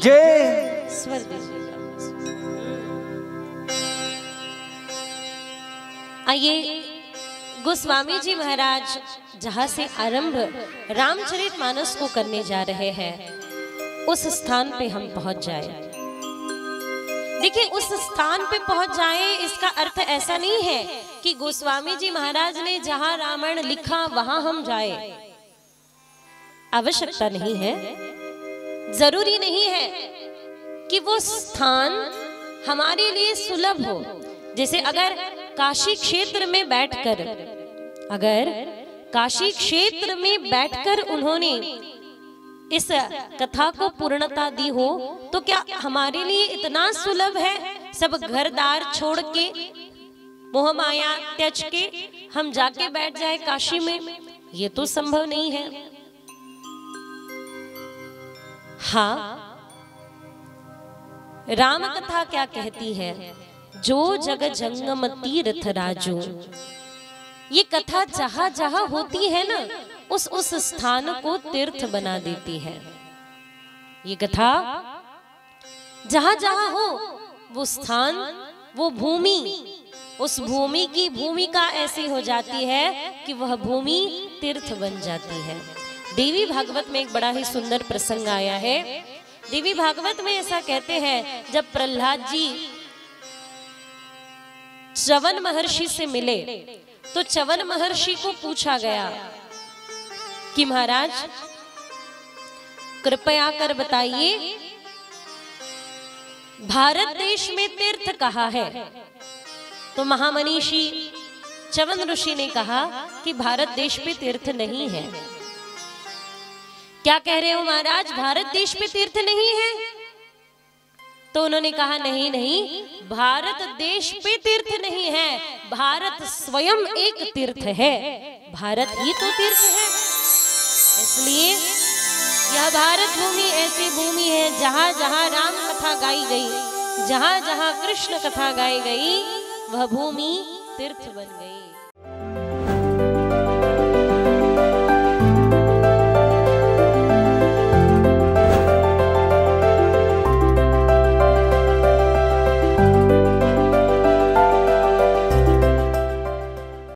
मुझे स्वर्ग ले जाओ। आइए गोस्वामी जी महाराज जहाँ से आरंभ रामचरितमानस को करने जा रहे हैं उस स्थान पे हम पहुंच जाए। देखिए उस स्थान पे पहुंच जाए इसका अर्थ ऐसा नहीं है कि गोस्वामी जी महाराज ने जहां रामायण लिखा वहां हम जाए, आवश्यकता नहीं है। जरूरी नहीं है कि वो स्थान हमारे लिए सुलभ हो। जैसे अगर काशी क्षेत्र में बैठकर उन्होंने इस कथा को पूर्णता दी हो तो क्या हमारे लिए इतना सुलभ है सब घरदार छोड़ के मोह माया त्याग के हम जाके बैठ जाए काशी में? ये तो संभव नहीं है। हाँ, राम कथा क्या कहती है? जो जग जंगम तीर्थ राजू। ये कथा जहां जहां होती है ना उस स्थान को तीर्थ बना देती है। ये कथा जहां जहां हो वो स्थान वो भूमि उस भूमि की भूमिका ऐसी हो जाती है कि वह भूमि तीर्थ बन जाती है। देवी भागवत में एक बड़ा ही सुंदर प्रसंग आया है। देवी भागवत में ऐसा कहते हैं जब प्रहलाद जी चवन महर्षि से मिले तो चवन महर्षि को पूछा गया कि महाराज कृपया कर बताइए भारत देश में तीर्थ कहाँ है? तो महामनीषी चवन ऋषि ने कहा कि भारत देश पे तीर्थ नहीं है। क्या कह रहे हो महाराज, भारत देश पे तीर्थ नहीं है? तो उन्होंने कहा नहीं नहीं, भारत देश पे तीर्थ नहीं है, भारत स्वयं एक तीर्थ है। भारत ही तो तीर्थ है, इसलिए यह भारत भूमि ऐसी भूमि है जहां जहां राम कथा गाई गई, जहां जहां कृष्ण कथा गाई गई वह भूमि तीर्थ बन गई।